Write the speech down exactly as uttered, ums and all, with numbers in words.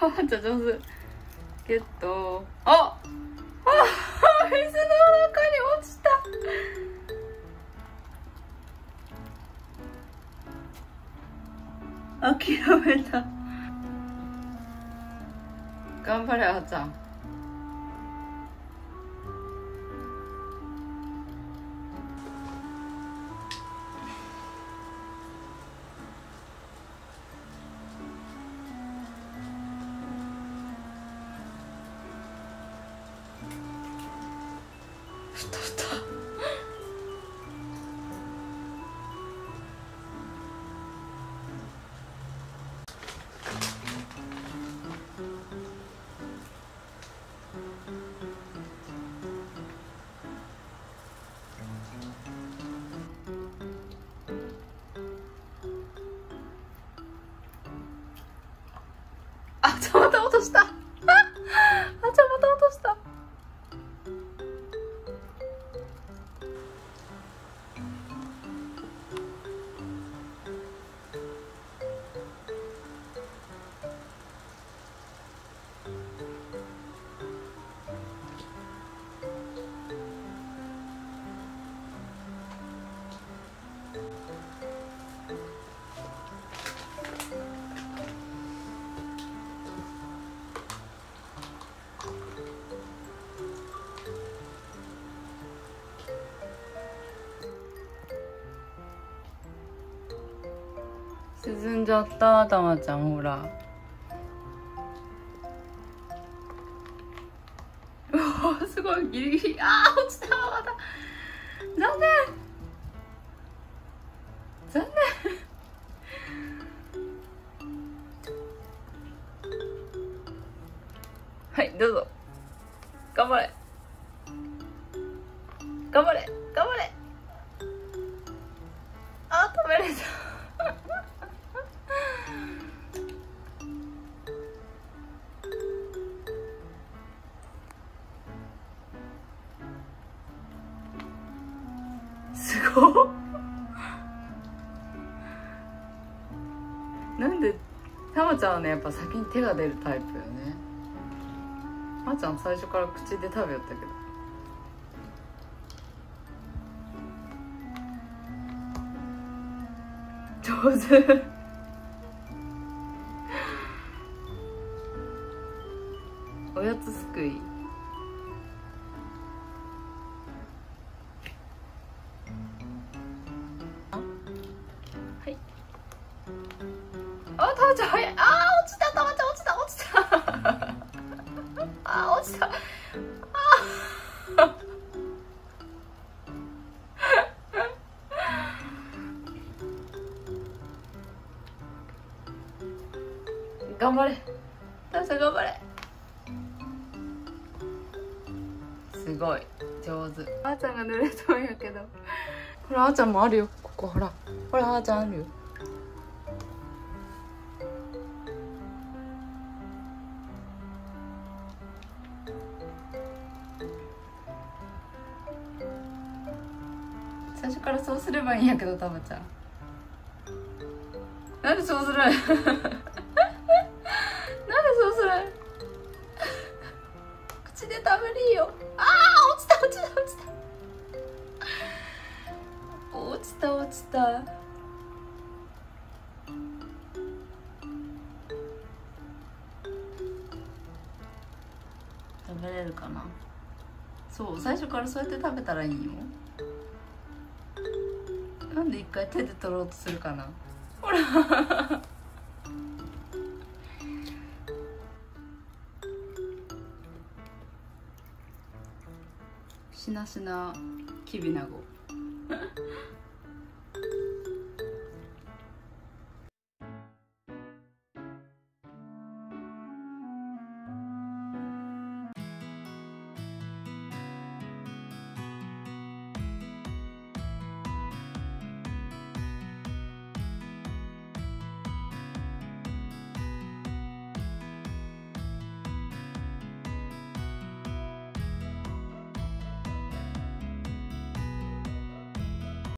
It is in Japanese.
ハマちゃん上手。ゲット。あっ、あっ、水の中に落ちた。諦めた。頑張れ、あーちゃん。太った。あ、ちょっとまた落とした。沈んじゃった、たまちゃん、ほら。うわ、すごい、ギリギリ、ああ、落ちた、また。残念。残念。はい、どうぞ。頑張れ。頑張れ、頑張れ。あ、食べれた。なんでたまちゃんはね、やっぱ先に手が出るタイプよね。まーちゃん最初から口で食べよったけど、上手。おやつすくい。あ、たまちゃん早い。あー、落ちた、たまちゃん落ちた、落ちた。あー、落ちた。あー。頑張れ。たまちゃん頑張れ。すごい、上手。あーちゃんが濡れそうやけど。ほら、あーちゃんもあるよ。ここ、ほら。ほら、あーちゃんあるよ。最初からそうすればいいんやけど、たまちゃん。なんでそうする？なんでそうする？口で食べれよ。ああ、落ちた、落ちた、落ちた。落ちた、落ちた。食べれるかな。そう、最初からそうやって食べたらいいよ。なんで一回手で取ろうとするかな。ほら。しなしなきびなご。